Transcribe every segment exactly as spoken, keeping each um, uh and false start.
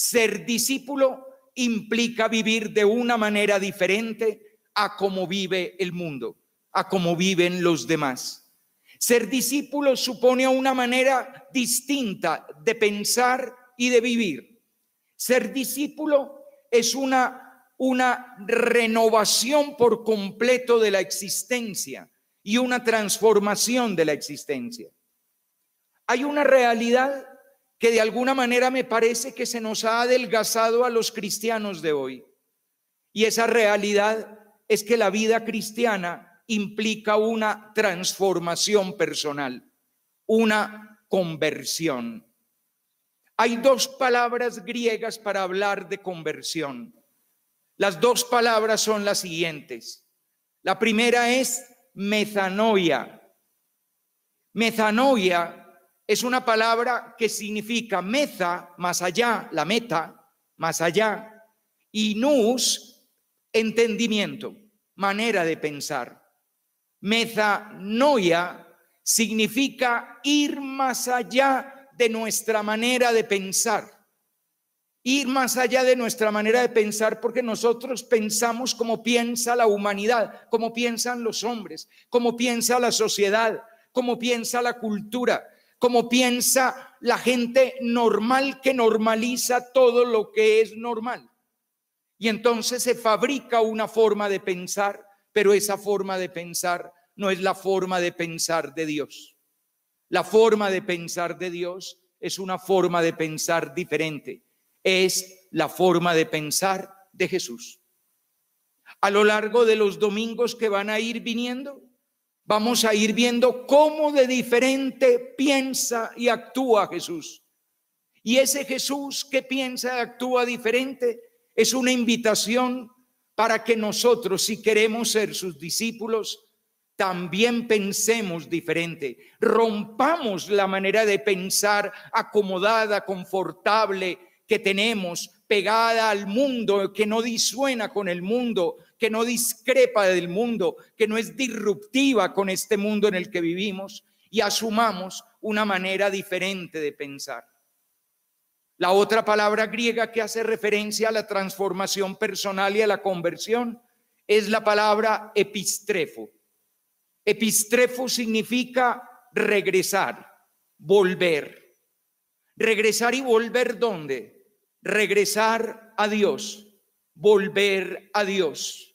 Ser discípulo implica vivir de una manera diferente a cómo vive el mundo, a cómo viven los demás. Ser discípulo supone una manera distinta de pensar y de vivir. Ser discípulo es una, una renovación por completo de la existencia y una transformación de la existencia. Hay una realidad que de alguna manera me parece que se nos ha adelgazado a los cristianos de hoy. Y esa realidad es que la vida cristiana implica una transformación personal, una conversión. Hay dos palabras griegas para hablar de conversión. Las dos palabras son las siguientes. La primera es metanoia. Metanoia es una palabra que significa meta, más allá, la meta, más allá, y nous, entendimiento, manera de pensar. Metanoia significa ir más allá de nuestra manera de pensar. Ir más allá de nuestra manera de pensar porque nosotros pensamos como piensa la humanidad, como piensan los hombres, como piensa la sociedad, como piensa la cultura, como piensa la gente normal que normaliza todo lo que es normal. Y entonces se fabrica una forma de pensar, pero esa forma de pensar no es la forma de pensar de Dios. La forma de pensar de Dios es una forma de pensar diferente. Es la forma de pensar de Jesús. A lo largo de los domingos que van a ir viniendo, vamos a ir viendo cómo de diferente piensa y actúa Jesús. Y ese Jesús que piensa y actúa diferente es una invitación para que nosotros, si queremos ser sus discípulos, también pensemos diferente. Rompamos la manera de pensar acomodada, confortable que tenemos, pegada al mundo, que no disuena con el mundo, que no discrepa del mundo, que no es disruptiva con este mundo en el que vivimos, y asumamos una manera diferente de pensar. La otra palabra griega que hace referencia a la transformación personal y a la conversión es la palabra epistrefo. Epistrefo significa regresar, volver. ¿Regresar y volver dónde? Regresar a Dios. Volver a Dios.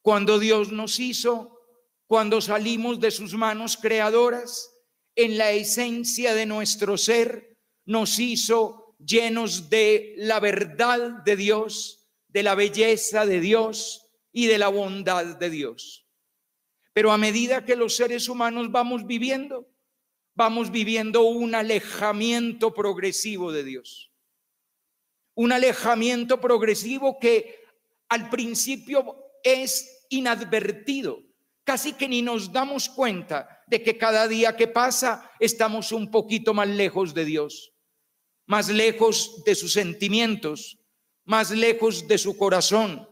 Cuando Dios nos hizo, cuando salimos de sus manos creadoras, en la esencia de nuestro ser, nos hizo llenos de la verdad de Dios, de la belleza de Dios y de la bondad de Dios. Pero a medida que los seres humanos vamos viviendo, vamos viviendo un alejamiento progresivo de Dios. Un alejamiento progresivo que al principio es inadvertido. Casi que ni nos damos cuenta de que cada día que pasa estamos un poquito más lejos de Dios. Más lejos de sus sentimientos, más lejos de su corazón,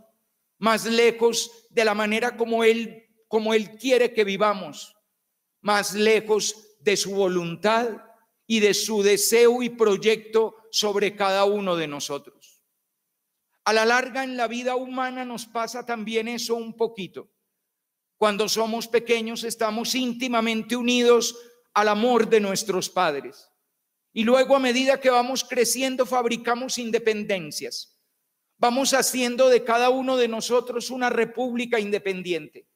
más lejos de la manera como Él, como Él quiere que vivamos, más lejos de su voluntad y de su deseo y proyecto sobre cada uno de nosotros. A la larga, en la vida humana nos pasa también eso un poquito. Cuando somos pequeños estamos íntimamente unidos al amor de nuestros padres. Y luego, a medida que vamos creciendo, fabricamos independencias. Vamos haciendo de cada uno de nosotros una república independiente.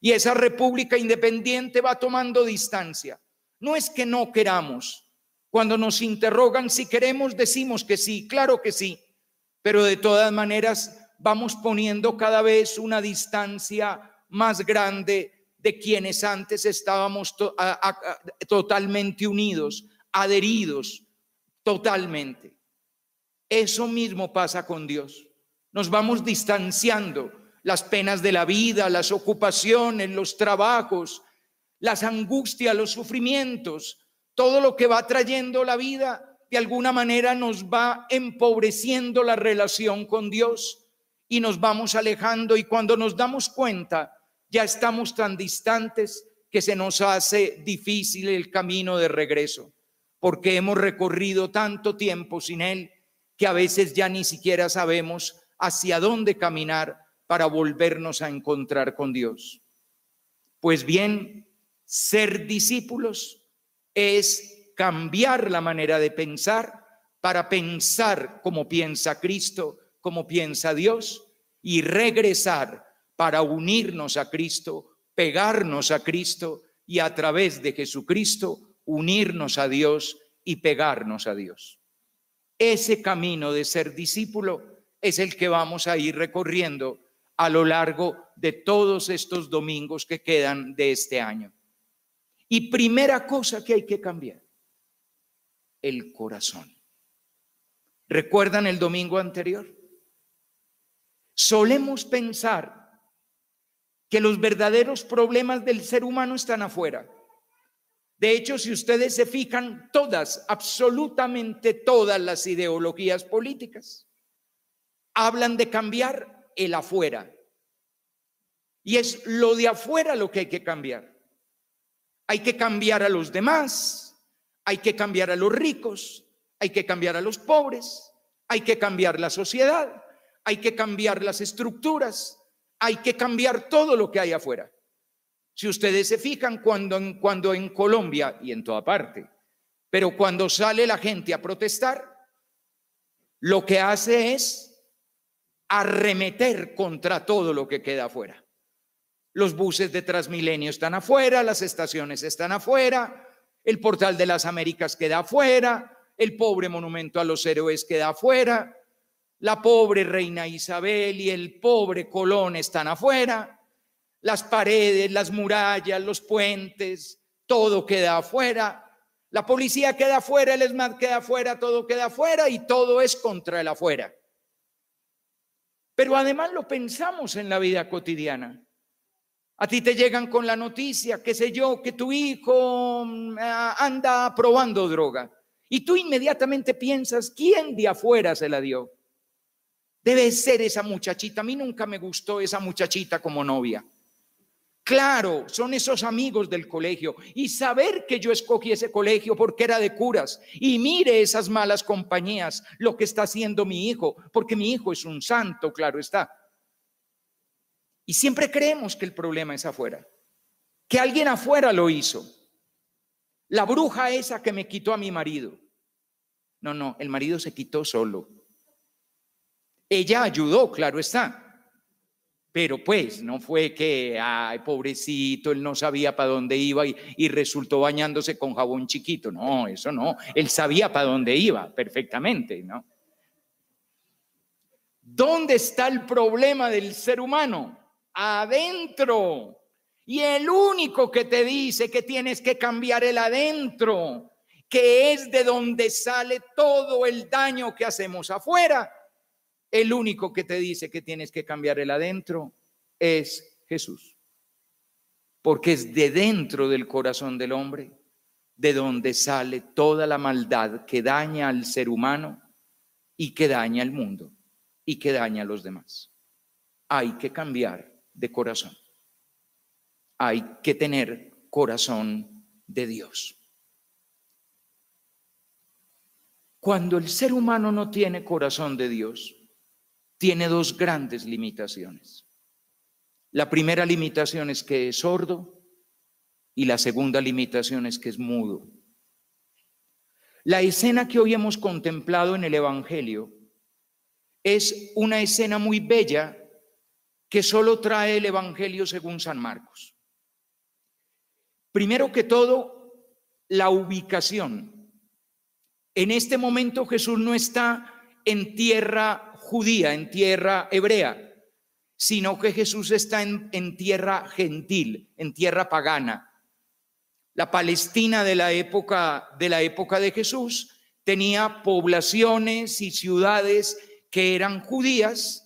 Y esa república independiente va tomando distancia. No es que no queramos. Cuando nos interrogan si queremos, decimos que sí, claro que sí, pero de todas maneras vamos poniendo cada vez una distancia más grande de quienes antes estábamos to- a- a- totalmente unidos, adheridos totalmente. Eso mismo pasa con Dios. Nos vamos distanciando, las penas de la vida, las ocupaciones, los trabajos, las angustias, los sufrimientos. Todo lo que va trayendo la vida, de alguna manera nos va empobreciendo la relación con Dios y nos vamos alejando, y cuando nos damos cuenta ya estamos tan distantes que se nos hace difícil el camino de regreso, porque hemos recorrido tanto tiempo sin Él que a veces ya ni siquiera sabemos hacia dónde caminar para volvernos a encontrar con Dios. Pues bien, ser discípulos es cambiar la manera de pensar para pensar como piensa Cristo, como piensa Dios, y regresar para unirnos a Cristo, pegarnos a Cristo y a través de Jesucristo unirnos a Dios y pegarnos a Dios. Ese camino de ser discípulo es el que vamos a ir recorriendo a lo largo de todos estos domingos que quedan de este año. Y primera cosa que hay que cambiar, el corazón. ¿Recuerdan el domingo anterior? Solemos pensar que los verdaderos problemas del ser humano están afuera. De hecho, si ustedes se fijan, todas, absolutamente todas las ideologías políticas hablan de cambiar el afuera. Y es lo de afuera lo que hay que cambiar. Hay que cambiar a los demás, hay que cambiar a los ricos, hay que cambiar a los pobres, hay que cambiar la sociedad, hay que cambiar las estructuras, hay que cambiar todo lo que hay afuera. Si ustedes se fijan, cuando en, cuando en Colombia y en toda parte, pero cuando sale la gente a protestar, lo que hace es arremeter contra todo lo que queda afuera. Los buses de Transmilenio están afuera, las estaciones están afuera, el Portal de las Américas queda afuera, el pobre monumento a los héroes queda afuera, la pobre Reina Isabel y el pobre Colón están afuera, las paredes, las murallas, los puentes, todo queda afuera, la policía queda afuera, el ESMAD queda afuera, todo queda afuera y todo es contra el afuera. Pero además lo pensamos en la vida cotidiana. A ti te llegan con la noticia, qué sé yo, que tu hijo anda probando droga. Y tú inmediatamente piensas, ¿quién de afuera se la dio? Debe ser esa muchachita. A mí nunca me gustó esa muchachita como novia. Claro, son esos amigos del colegio. Y saber que yo escogí ese colegio porque era de curas. Y mire esas malas compañías, lo que está haciendo mi hijo. Porque mi hijo es un santo, claro está. Y siempre creemos que el problema es afuera, que alguien afuera lo hizo. La bruja esa que me quitó a mi marido. No, no, el marido se quitó solo. Ella ayudó, claro está. Pero pues no fue que, ay, pobrecito, él no sabía para dónde iba y, y resultó bañándose con jabón chiquito. No, eso no. Él sabía para dónde iba perfectamente, ¿no? ¿Dónde está el problema del ser humano? Adentro. Y el único que te dice que tienes que cambiar el adentro, que es de donde sale todo el daño que hacemos afuera, el único que te dice que tienes que cambiar el adentro es Jesús. Porque es de dentro del corazón del hombre de donde sale toda la maldad que daña al ser humano y que daña al mundo y que daña a los demás. Hay que cambiar de corazón. Hay que tener corazón de Dios. Cuando el ser humano no tiene corazón de Dios, tiene dos grandes limitaciones. La primera limitación es que es sordo y la segunda limitación es que es mudo. La escena que hoy hemos contemplado en el Evangelio es una escena muy bella que solo trae el Evangelio según San Marcos. Primero que todo, la ubicación. En este momento Jesús no está en tierra judía, en tierra hebrea, sino que Jesús está en, en tierra gentil, en tierra pagana. La Palestina de la época de, la época de Jesús tenía poblaciones y ciudades que eran judías,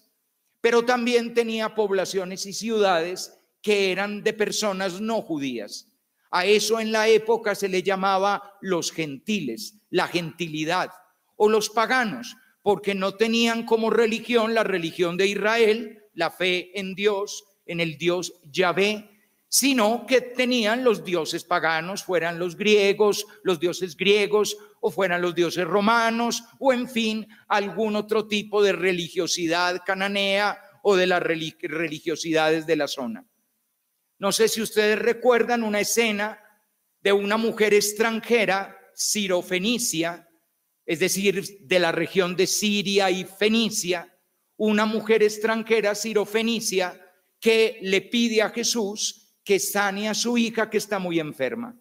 pero también tenía poblaciones y ciudades que eran de personas no judías. A eso en la época se le llamaba los gentiles, la gentilidad, o los paganos, porque no tenían como religión la religión de Israel, la fe en Dios, en el Dios Yahvé, sino que tenían los dioses paganos, fueran los griegos, los dioses griegos, o fueran los dioses romanos, o en fin, algún otro tipo de religiosidad cananea o de las religiosidades de la zona. No sé si ustedes recuerdan una escena de una mujer extranjera, sirofenicia, es decir, de la región de Siria y Fenicia, una mujer extranjera, sirofenicia, que le pide a Jesús que sane a su hija que está muy enferma.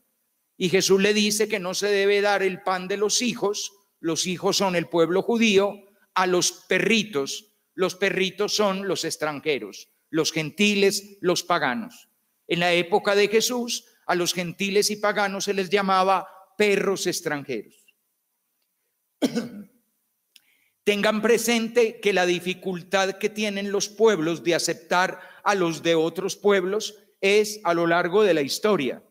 Y Jesús le dice que no se debe dar el pan de los hijos, los hijos son el pueblo judío, a los perritos, los perritos son los extranjeros, los gentiles, los paganos. En la época de Jesús, a los gentiles y paganos se les llamaba perros extranjeros. Tengan presente que la dificultad que tienen los pueblos de aceptar a los de otros pueblos es a lo largo de la historia.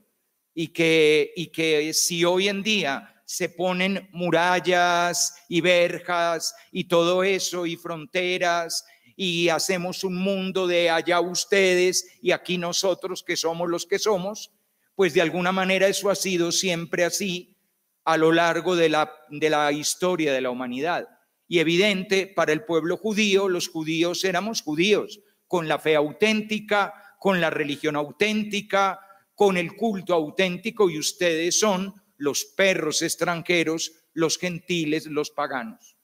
Y que, y que si hoy en día se ponen murallas y verjas y todo eso y fronteras y hacemos un mundo de allá ustedes y aquí nosotros que somos los que somos, pues de alguna manera eso ha sido siempre así a lo largo de la, de la historia de la humanidad. Y evidente, para el pueblo judío, los judíos éramos judíos, con la fe auténtica, con la religión auténtica, con el culto auténtico, y ustedes son los perros extranjeros, los gentiles, los paganos.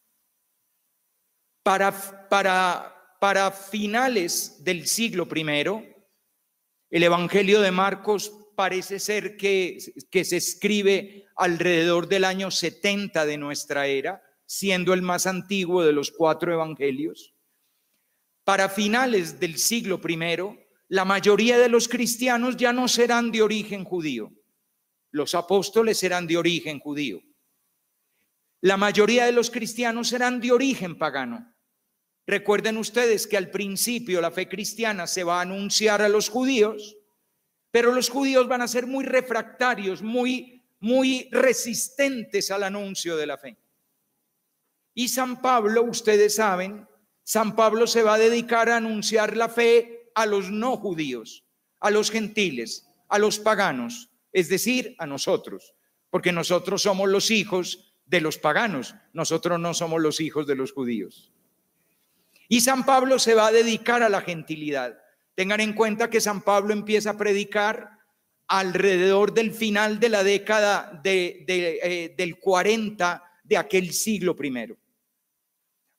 Para, para, para finales del siglo primero, el Evangelio de Marcos parece ser que, que se escribe alrededor del año setenta de nuestra era, siendo el más antiguo de los cuatro evangelios. Para finales del siglo primero, la mayoría de los cristianos ya no serán de origen judío. Los apóstoles serán de origen judío. La mayoría de los cristianos serán de origen pagano. Recuerden ustedes que al principio la fe cristiana se va a anunciar a los judíos, pero los judíos van a ser muy refractarios, muy, muy resistentes al anuncio de la fe. Y San Pablo, ustedes saben, San Pablo se va a dedicar a anunciar la fe a los no judíos, a los gentiles, a los paganos, es decir, a nosotros, porque nosotros somos los hijos de los paganos, nosotros no somos los hijos de los judíos. Y San Pablo se va a dedicar a la gentilidad. Tengan en cuenta que San Pablo empieza a predicar alrededor del final de la década de, de, eh, del cuarenta de aquel siglo primero.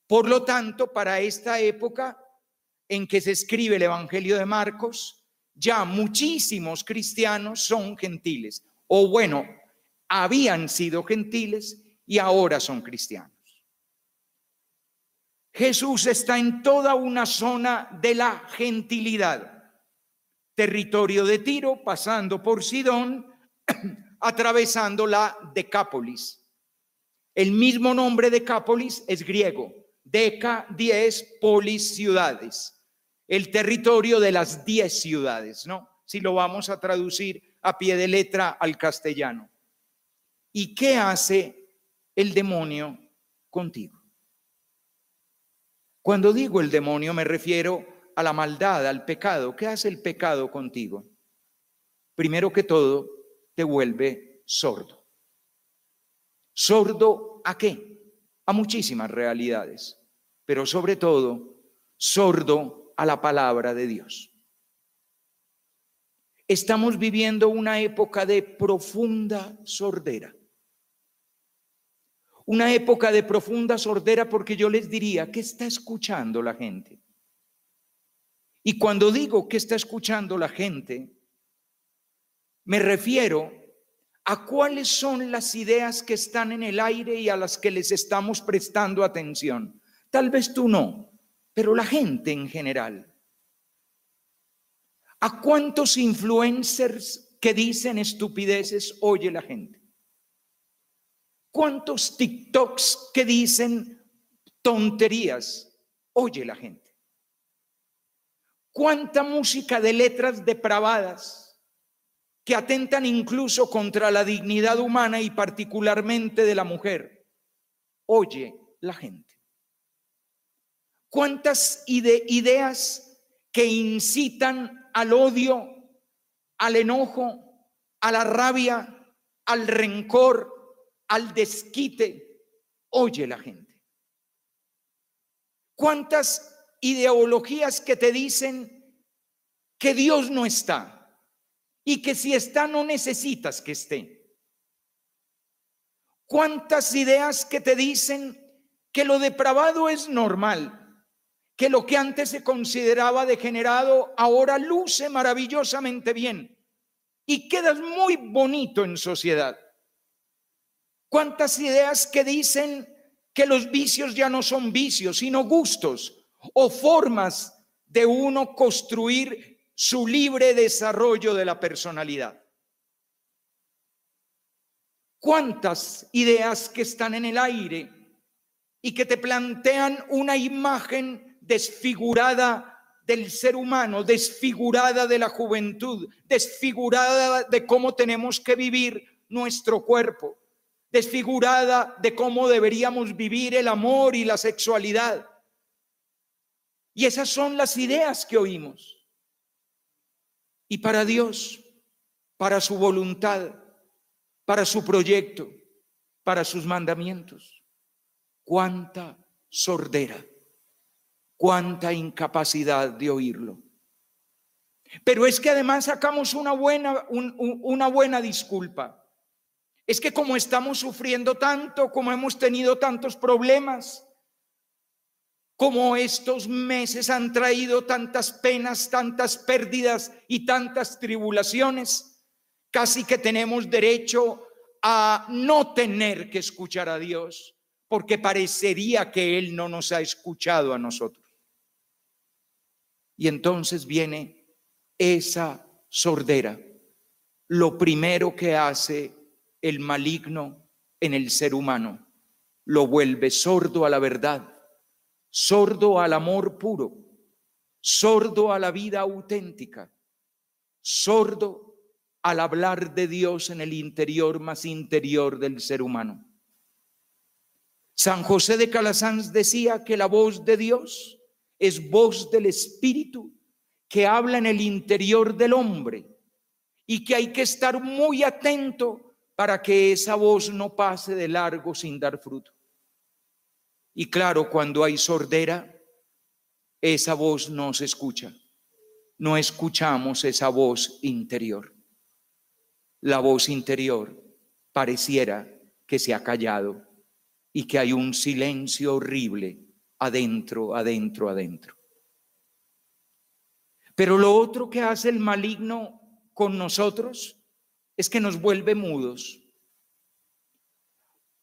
Por lo tanto, para esta época en que se escribe el Evangelio de Marcos, ya muchísimos cristianos son gentiles, o bueno, habían sido gentiles y ahora son cristianos. Jesús está en toda una zona de la gentilidad, territorio de Tiro, pasando por Sidón, atravesando la Decápolis. El mismo nombre Decápolis es griego. Deca, diez, polis, ciudades. El territorio de las diez ciudades, ¿no? Si lo vamos a traducir a pie de letra al castellano. ¿Y qué hace el demonio contigo? Cuando digo el demonio me refiero a la maldad, al pecado. ¿Qué hace el pecado contigo? Primero que todo, te vuelve sordo. ¿Sordo a qué? A muchísimas realidades, pero sobre todo, sordo a la palabra de Dios. Estamos viviendo una época de profunda sordera. Una época de profunda sordera porque yo les diría, ¿qué está escuchando la gente? Y cuando digo ¿qué está escuchando la gente?, me refiero ¿a cuáles son las ideas que están en el aire y a las que les estamos prestando atención? Tal vez tú no, pero la gente en general. ¿A cuántos influencers que dicen estupideces oye la gente? ¿Cuántos TikToks que dicen tonterías oye la gente? ¿Cuánta música de letras depravadas que atentan incluso contra la dignidad humana y particularmente de la mujer oye la gente? ¿Cuántas ide- ideas que incitan al odio al enojo, a la rabia, al rencor, al desquite, oye la gente. ¿Cuántas ideologías que te dicen que Dios no está y que si está no necesitas que esté? ¿Cuántas ideas que te dicen que lo depravado es normal? Que lo que antes se consideraba degenerado ahora luce maravillosamente bien y quedas muy bonito en sociedad. ¿Cuántas ideas que dicen que los vicios ya no son vicios, sino gustos o formas de uno construir su libre desarrollo de la personalidad? ¿Cuántas ideas que están en el aire y que te plantean una imagen desfigurada del ser humano, desfigurada de la juventud, desfigurada de cómo tenemos que vivir nuestro cuerpo, desfigurada de cómo deberíamos vivir el amor y la sexualidad? Y esas son las ideas que oímos. Y para Dios, para su voluntad, para su proyecto, para sus mandamientos, cuánta sordera, cuánta incapacidad de oírlo. Pero es que además sacamos una buena, un, un, una buena disculpa. Es que como estamos sufriendo tanto, como hemos tenido tantos problemas, como estos meses han traído tantas penas, tantas pérdidas y tantas tribulaciones, casi que tenemos derecho a no tener que escuchar a Dios, porque parecería que Él no nos ha escuchado a nosotros. Y entonces viene esa sordera, lo primero que hace el maligno en el ser humano, lo vuelve sordo a la verdad, sordo al amor puro, sordo a la vida auténtica, sordo al hablar de Dios en el interior más interior del ser humano. San José de Calasanz decía que la voz de Dios es voz del Espíritu que habla en el interior del hombre y que hay que estar muy atento para que esa voz no pase de largo sin dar fruto. Y claro, cuando hay sordera, esa voz no se escucha. No escuchamos esa voz interior. La voz interior pareciera que se ha callado y que hay un silencio horrible adentro, adentro, adentro. Pero lo otro que hace el maligno con nosotros es que nos vuelve mudos,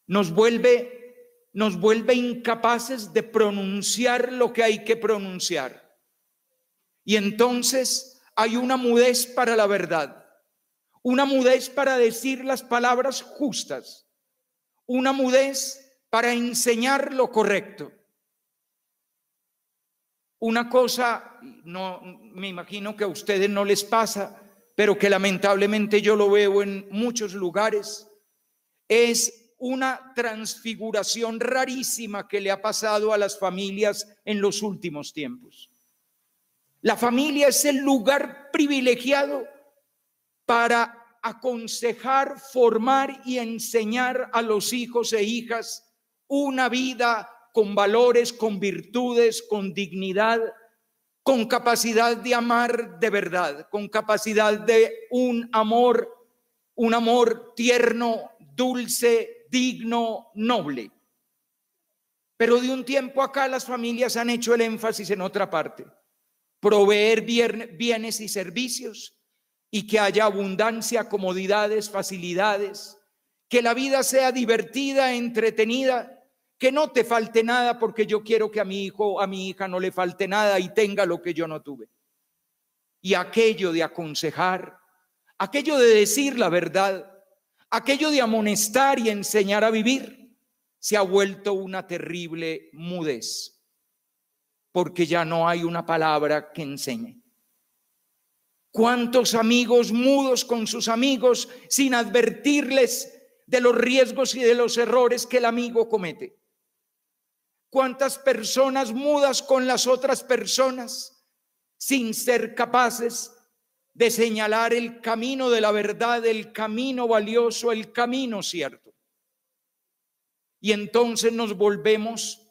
nos vuelve, nos vuelve incapaces de pronunciar lo que hay que pronunciar. Y entonces hay una mudez para la verdad, una mudez para decir las palabras justas, una mudez para enseñar lo correcto. Una cosa, no me imagino que a ustedes no les pasa, pero que lamentablemente yo lo veo en muchos lugares, es una transfiguración rarísima que le ha pasado a las familias en los últimos tiempos. La familia es el lugar privilegiado para aconsejar, formar y enseñar a los hijos e hijas una vida con valores, con virtudes, con dignidad, con capacidad de amar de verdad, con capacidad de un amor, un amor tierno, dulce, digno, noble. Pero de un tiempo acá las familias han hecho el énfasis en otra parte, proveer bienes y servicios y que haya abundancia, comodidades, facilidades, que la vida sea divertida, entretenida, que no te falte nada, porque yo quiero que a mi hijo, a mi hija no le falte nada y tenga lo que yo no tuve. Y aquello de aconsejar, aquello de decir la verdad, aquello de amonestar y enseñar a vivir, se ha vuelto una terrible mudez, porque ya no hay una palabra que enseñe. ¿Cuántos amigos mudos con sus amigos sin advertirles de los riesgos y de los errores que el amigo comete? ¿Cuántas personas mudas con las otras personas sin ser capaces de señalar el camino de la verdad, el camino valioso, el camino cierto. Y entonces nos volvemos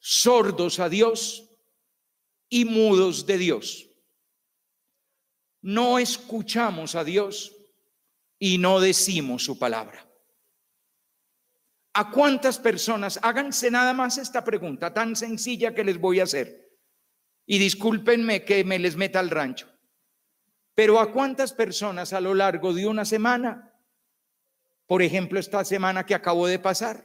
sordos a Dios y mudos de Dios. No escuchamos a Dios y no decimos su palabra. ¿A cuántas personas? Háganse nada más esta pregunta tan sencilla que les voy a hacer. Y discúlpenme que me les meta al rancho. Pero ¿a cuántas personas a lo largo de una semana, por ejemplo esta semana que acabo de pasar,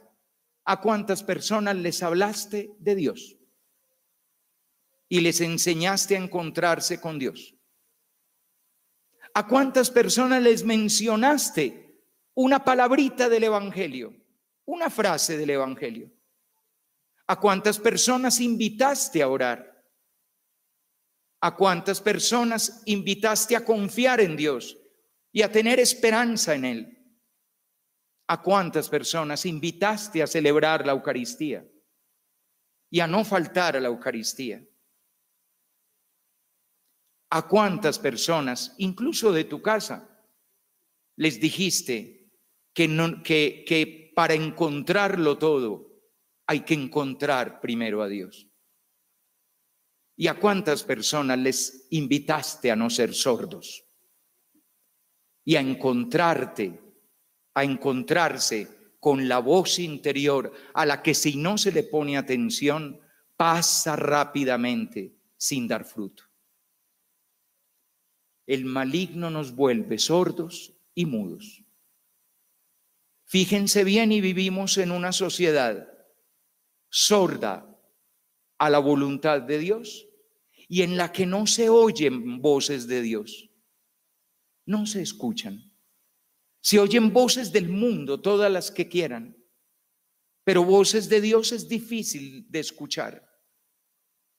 a cuántas personas les hablaste de Dios y les enseñaste a encontrarse con Dios? ¿A cuántas personas les mencionaste una palabrita del evangelio, una frase del evangelio? ¿A cuántas personas invitaste a orar? ¿A cuántas personas invitaste a confiar en Dios y a tener esperanza en Él? ¿A cuántas personas invitaste a celebrar la Eucaristía y a no faltar a la Eucaristía? ¿A cuántas personas, incluso de tu casa, les dijiste que, no, que, que para encontrarlo todo hay que encontrar primero a Dios? ¿Y a cuántas personas les invitaste a no ser sordos y a encontrarte, a encontrarse con la voz interior a la que si no se le pone atención pasa rápidamente sin dar fruto? El maligno nos vuelve sordos y mudos. Fíjense bien, y vivimos en una sociedad sorda a la voluntad de Dios y en la que no se oyen voces de Dios, no se escuchan. Se oyen voces del mundo, todas las que quieran, pero voces de Dios es difícil de escuchar.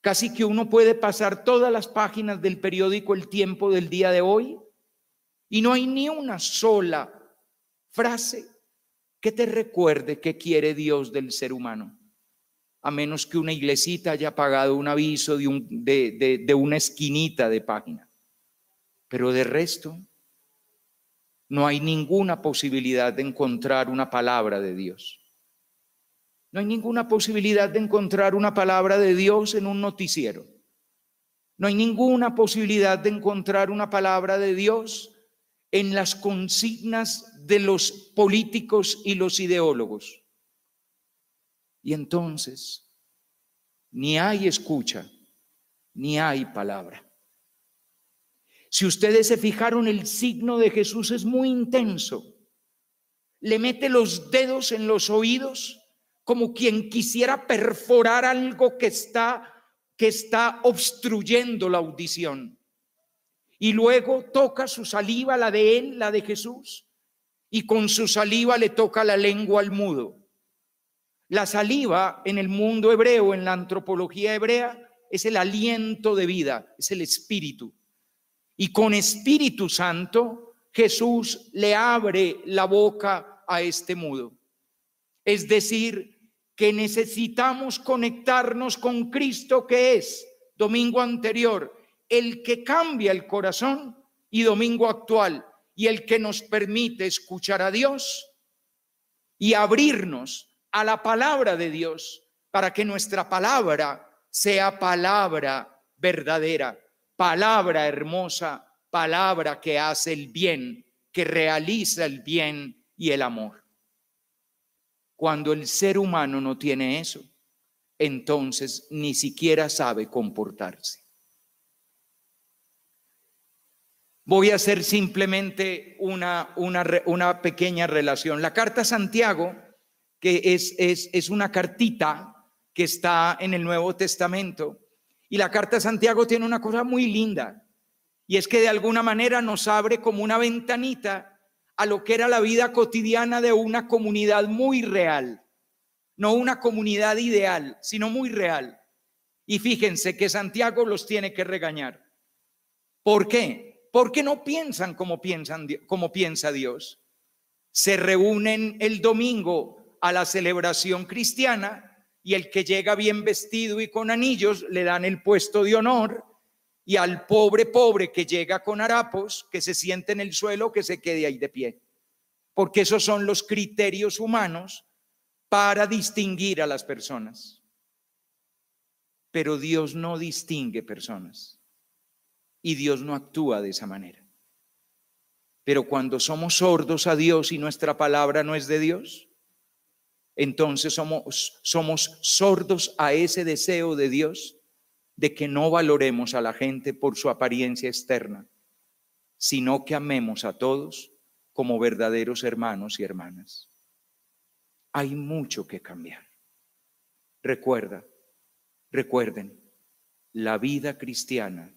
Casi que uno puede pasar todas las páginas del periódico El Tiempo del día de hoy y no hay ni una sola frase que te recuerde qué quiere Dios del ser humano, a menos que una iglesita haya pagado un aviso de, un, de, de, de una esquinita de página. Pero de resto, no hay ninguna posibilidad de encontrar una palabra de Dios. No hay ninguna posibilidad de encontrar una palabra de Dios en un noticiero. No hay ninguna posibilidad de encontrar una palabra de Dios en las consignas de los políticos y los ideólogos. Y entonces, ni hay escucha, ni hay palabra. Si ustedes se fijaron, el signo de Jesús es muy intenso. Le mete los dedos en los oídos, como quien quisiera perforar algo que está, que está obstruyendo la audición. Y luego toca su saliva, la de él, la de Jesús, y con su saliva le toca la lengua al mudo. La saliva en el mundo hebreo, en la antropología hebrea, es el aliento de vida, es el espíritu. Y con Espíritu Santo, Jesús le abre la boca a este mudo. Es decir, que necesitamos conectarnos con Cristo, que es, domingo anterior, el que cambia el corazón, y domingo actual, y el que nos permite escuchar a Dios y abrirnos a la palabra de Dios, para que nuestra palabra sea palabra verdadera, palabra hermosa, palabra que hace el bien, que realiza el bien y el amor. Cuando el ser humano no tiene eso, entonces ni siquiera sabe comportarse. Voy a hacer simplemente una, una, una pequeña relación. La carta a Santiago, que es, es, es una cartita que está en el Nuevo Testamento, y la carta de Santiago tiene una cosa muy linda, y es que de alguna manera nos abre como una ventanita a lo que era la vida cotidiana de una comunidad muy real, no una comunidad ideal, sino muy real. Y fíjense que Santiago los tiene que regañar. ¿Por qué? Porque no piensan como, piensan, como piensa Dios. Se reúnen el domingo a la celebración cristiana, y el que llega bien vestido y con anillos le dan el puesto de honor, y al pobre pobre que llega con harapos, que se siente en el suelo, que se quede ahí de pie. Porque esos son los criterios humanos para distinguir a las personas. Pero Dios no distingue personas y Dios no actúa de esa manera. Pero cuando somos sordos a Dios y nuestra palabra no es de Dios, entonces somos, somos sordos a ese deseo de Dios de que no valoremos a la gente por su apariencia externa, sino que amemos a todos como verdaderos hermanos y hermanas. Hay mucho que cambiar. Recuerda, recuerden, la vida cristiana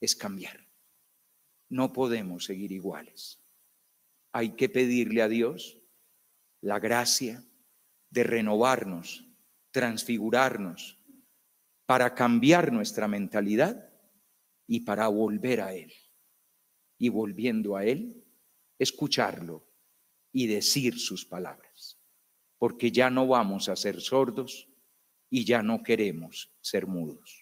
es cambiar. No podemos seguir iguales. Hay que pedirle a Dios la gracia de renovarnos, transfigurarnos, para cambiar nuestra mentalidad y para volver a Él. Y volviendo a Él, escucharlo y decir sus palabras, porque ya no vamos a ser sordos y ya no queremos ser mudos.